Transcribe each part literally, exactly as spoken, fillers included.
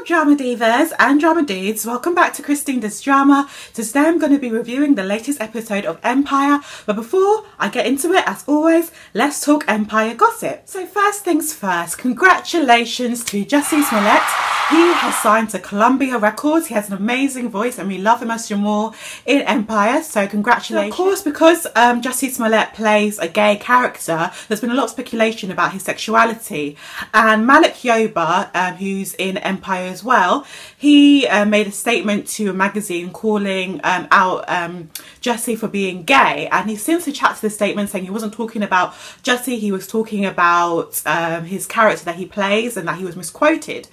up, drama divas and drama dudes? Welcome back to Christine Does Drama. Today I'm going to be reviewing the latest episode of Empire, but before I get into it, as always, let's talk Empire gossip. So first things first, congratulations to Jussie Smollett. He has signed to Columbia Records. He has an amazing voice and we love him as Jamal in Empire, so congratulations. So of course, because um, Jussie Smollett plays a gay character, there's been a lot of speculation about his sexuality, and Malik Yoba, um, who's in Empire as well, he uh, made a statement to a magazine calling um, out um, Jussie for being gay, and he since retracted the statement, saying he wasn't talking about Jussie, he was talking about um, his character that he plays and that he was misquoted.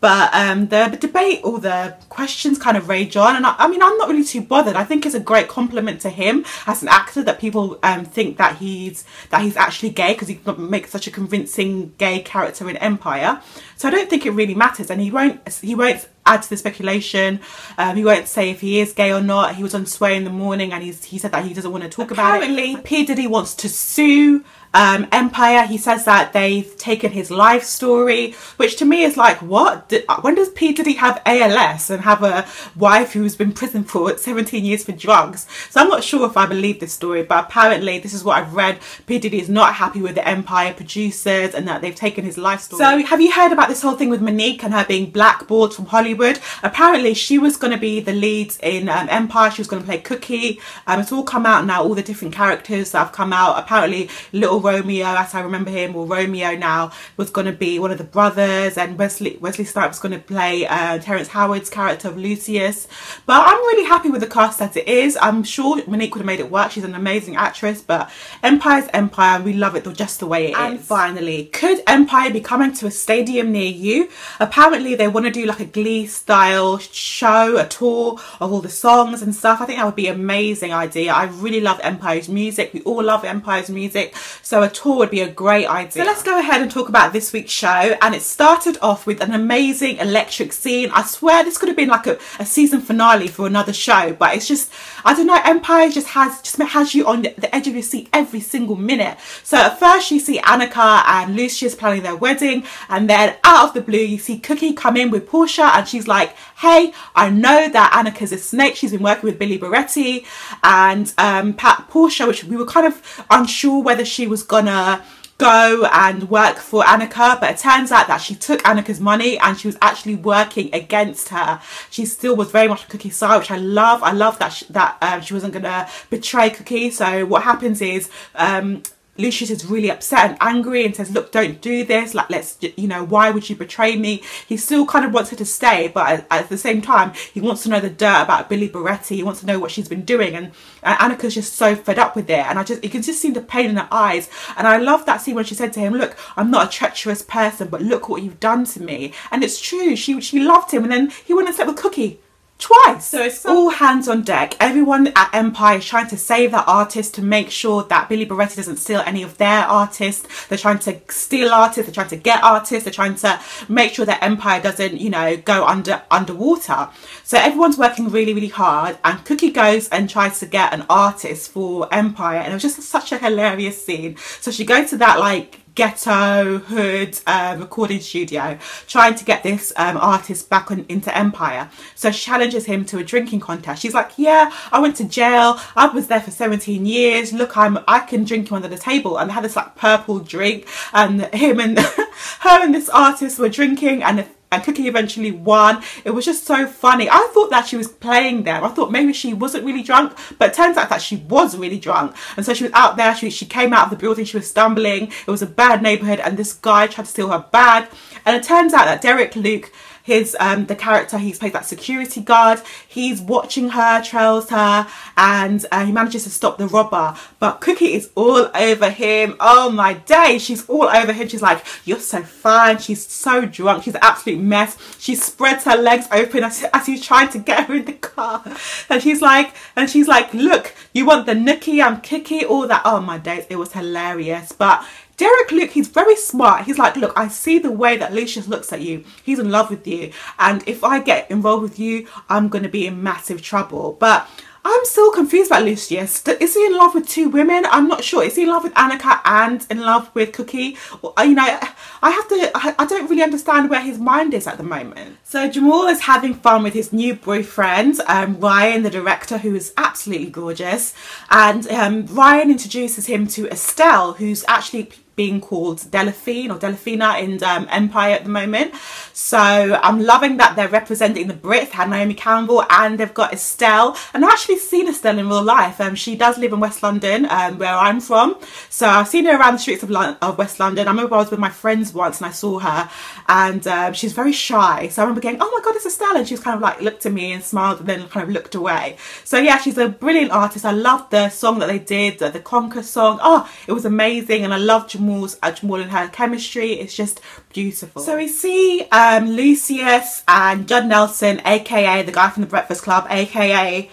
But um, the debate or the questions kind of rage on, and I, I mean, I'm not really too bothered. I think it's a great compliment to him as an actor that people um, think that he's that he's actually gay, because he makes such a convincing gay character in Empire. So I don't think it really matters, and he won't he won't add to the speculation. Um, he won't say if he is gay or not. He was on Sway in the Morning, and he's he said that he doesn't want to talk Apparently, about it. P Diddy wants to sue Um, Empire. He says that they've taken his life story, which to me is like, what? Did, when does P Diddy have A L S and have a wife who's been in prison for seventeen years for drugs? So I'm not sure if I believe this story, but apparently this is what I've read. P Diddy is not happy with the Empire producers and that they've taken his life story. So have you heard about this whole thing with Monique and her being blackballed from Hollywood? Apparently she was going to be the lead in um, Empire. She was going to play Cookie. Um, it's all come out now, all the different characters that have come out. Apparently little Romeo, as I remember him, or Romeo now, was going to be one of the brothers, and Wesley Wesley Snipes was going to play uh, Terence Howard's character of Lucious. But I'm really happy with the cast that it is. I'm sure Monique would have made it work. She's an amazing actress, but Empire's Empire, and we love it just the way it and is. And finally, could Empire be coming to a stadium near you? Apparently they want to do like a Glee style show, a tour of all the songs and stuff. I think that would be an amazing idea. I really love Empire's music. We all love Empire's music. So a tour would be a great idea. So let's go ahead and talk about this week's show. And it started off with an amazing electric scene. I swear this could have been like a, a season finale for another show. But it's just, I don't know, Empire just has just has you on the edge of your seat every single minute. So at first you see Anika and Lucious planning their wedding. And then out of the blue you see Cookie come in with Porsha. And she's like, hey, I know that Anika's a snake. She's been working with Billy Beretti. And um, Pat Porsha, which we were kind of unsure whether she was gonna go and work for Anika, but it turns out that she took Anika's money and she was actually working against her. She still was very much Cookie's side, which I love. I love that she, that um, she wasn't gonna betray Cookie. So what happens is um, Lucious is really upset and angry and says, look, don't do this, like, let's, you know, why would you betray me? He still kind of wants her to stay, but at, at the same time he wants to know the dirt about Billy Beretti. He wants to know what she's been doing, and, and Anika's just so fed up with it, and I just you can just see the pain in her eyes. And I love that scene when she said to him, look, I'm not a treacherous person, but look what you've done to me. And it's true, she she loved him, and then he went and slept with Cookie twice. So it's all hands on deck. Everyone at Empire is trying to save their artist, to make sure that Billy Beretti doesn't steal any of their artists. They're trying to steal artists, they're trying to get artists, they're trying to make sure that Empire doesn't, you know, go under underwater. So everyone's working really, really hard, and Cookie goes and tries to get an artist for Empire, and it was just such a hilarious scene. So she goes to that like ghetto hood uh, recording studio, trying to get this um, artist back on, into Empire. So she challenges him to a drinking contest. She's like, yeah, I went to jail, I was there for seventeen years, look, I'm I can drink you under the table. And they had this like purple drink, and him and her and this artist were drinking, and the And Cookie eventually won. It was just so funny. I thought that she was playing them. I thought maybe she wasn't really drunk, but it turns out that she was really drunk. And so she was out there. She, she came out of the building. She was stumbling. It was a bad neighborhood, and this guy tried to steal her bag. And it turns out that Derek Luke, his um, the character he's played, that security guard, he's watching her, trails her, and uh, he manages to stop the robber. But Cookie is all over him. Oh my day, she's all over him. She's like, you're so fine. She's so drunk. She's an absolute mess. She spreads her legs open as, as he's trying to get her in the car. And she's like, and she's like, look, you want the nookie? I'm Kiki, all that. Oh my days, it was hilarious. But Derek Luke, he's very smart. He's like, look, I see the way that Lucious looks at you. He's in love with you. And if I get involved with you, I'm going to be in massive trouble. But I'm still confused about Lucious. Is he in love with two women? I'm not sure. Is he in love with Anika and in love with Cookie? Well, you know, I have to, I don't really understand where his mind is at the moment. So Jamal is having fun with his new boyfriend, um, Ryan, the director, who is absolutely gorgeous. And um, Ryan introduces him to Estelle, who's actually being called Delphine or Delphina in um, Empire at the moment. So I'm loving that they're representing the Brits, had Naomi Campbell, and they've got Estelle. And I've actually seen Estelle in real life. Um, she does live in West London, um, where I'm from. So I've seen her around the streets of, Lon of West London. I remember I was with my friends once and I saw her, and um, she's very shy. So I remember going, oh my God, it's Estelle. And she was kind of like, looked at me and smiled and then kind of looked away. So yeah, she's a brilliant artist. I loved the song that they did, the, the Conquer song. Oh, it was amazing. And I loved Jamal. Jamal and her chemistry, it's just beautiful. So we see um, Lucious and Judd Nelson, aka the guy from the Breakfast Club, aka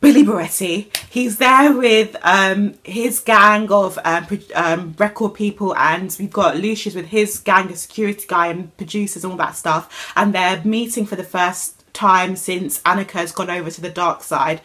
Billy Beretti. He's there with um, his gang of um, um, record people, and we've got Lucious with his gang of security guy and producers and all that stuff, and they're meeting for the first time since Anika has gone over to the dark side.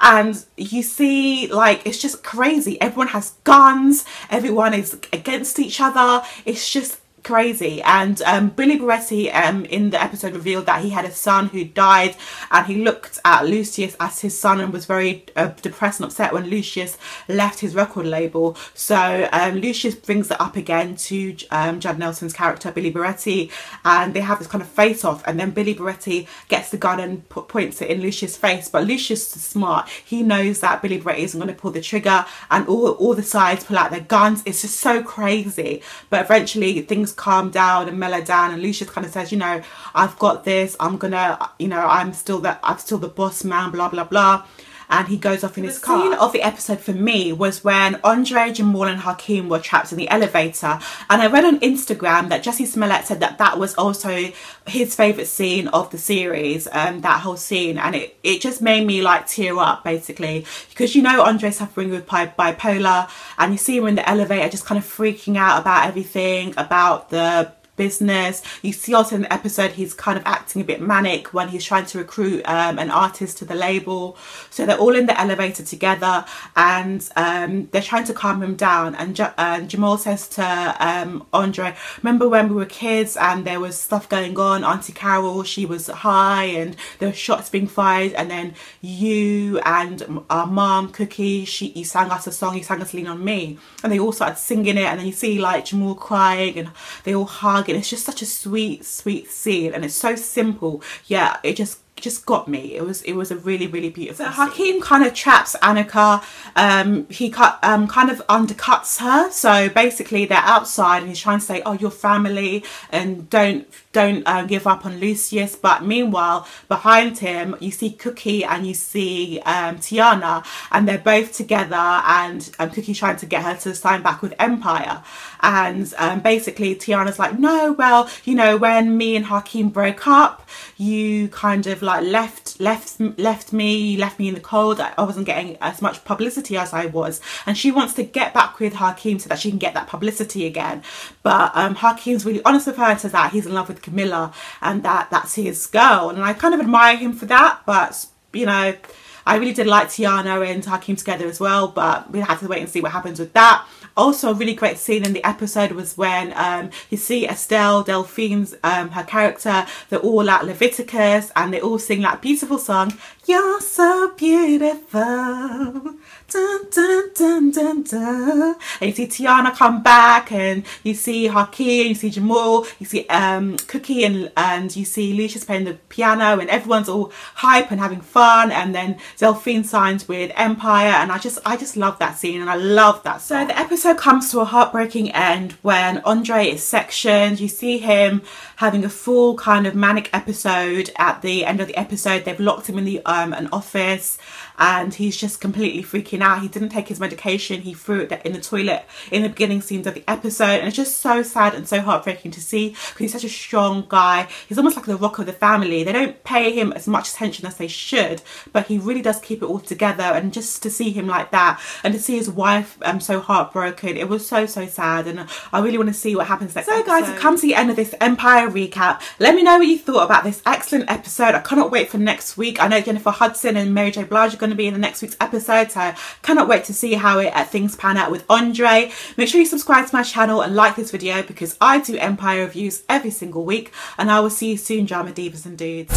And you see, like, it's just crazy. Everyone has guns, everyone is against each other. It's just crazy. And um, Billy Beretti um, in the episode revealed that he had a son who died, and he looked at Lucious as his son and was very uh, depressed and upset when Lucious left his record label. So um, Lucious brings it up again to um, Judd Nelson's character Billy Beretti, and they have this kind of face off, and then Billy Beretti gets the gun and points it in Lucious' face, but Lucious is smart. He knows that Billy Beretti isn't going to pull the trigger, and all, all the sides pull out their guns. It's just so crazy, but eventually things calm down and mellow down, and Lucious kind of says, you know, I've got this, I'm gonna, you know, I'm still the, I'm still the boss man, blah blah blah, and he goes off in his car. The scene of the episode for me was when Andre, Jamal and Hakeem were trapped in the elevator, and I read on Instagram that Jussie Smollett said that that was also his favourite scene of the series, um, that whole scene, and it, it just made me like tear up basically, because you know Andre's suffering with bipolar, and you see him in the elevator just kind of freaking out about everything, about the business. You see also in the episode he's kind of acting a bit manic when he's trying to recruit um, an artist to the label. So they're all in the elevator together, and um, they're trying to calm him down, and J uh, Jamal says to um, Andre, remember when we were kids and there was stuff going on, Auntie Carol, she was high and there were shots being fired, and then you and our mom Cookie, she, you sang us a song, you sang us Lean On Me, and they all started singing it, and then you see like Jamal crying and they all hug. And it's just such a sweet, sweet scene, and it's so simple. Yeah, it just just got me. It was it was a really, really beautiful scene. So Hakeem kind of traps Anika. Um, he cut, um, kind of undercuts her. So basically, they're outside, and he's trying to say, "Oh, your family, and don't don't um, give up on Lucious." But meanwhile, behind him, you see Cookie and you see um, Tiana, and they're both together. And um, Cookie trying to get her to sign back with Empire. And um, basically Tiana's like, no, well, you know, when me and Hakeem broke up, you kind of like left left left me, you left me in the cold, I wasn't getting as much publicity as I was, and she wants to get back with Hakeem so that she can get that publicity again. But um, Hakeem's really honest with her and says that he's in love with Camilla and that that's his girl, and I kind of admire him for that. But you know, I really did like Tiana and Hakeem together as well, but we have to wait and see what happens with that. Also, a really great scene in the episode was when um, you see Estelle, Delphine's, um, her character, they're all at Leviticus and they all sing that beautiful song, You're So Beautiful. Dun, dun, dun, dun, dun. And you see Tiana come back, and you see Hakeem, you see Jamal, you see um, Cookie, and, and you see Lucious playing the piano, and everyone's all hype and having fun, and then Delphine signs with Empire, and I just I just love that scene and I love that song. So the episode comes to a heartbreaking end when Andre is sectioned. You see him having a full kind of manic episode. At the end of the episode, they've locked him in the um, an office, and he's just completely freaking freaking out. He didn't take his medication. He threw it in the toilet in the beginning scenes of the episode. And it's just so sad and so heartbreaking to see, because he's such a strong guy. He's almost like the rock of the family. They don't pay him as much attention as they should, but he really does keep it all together. And just to see him like that, and to see his wife um, so heartbroken, it was so, so sad. And I really want to see what happens next. So guys, we've come to the end of this Empire recap. Let me know what you thought about this excellent episode. I cannot wait for next week. I know Jennifer Hudson and Mary J Blige are going to be in the next week's episode, so I cannot wait to see how it, uh, things pan out with Andre. Make sure you subscribe to my channel and like this video, because I do Empire reviews every single week. And I will see you soon, Drama Divas and Dudes.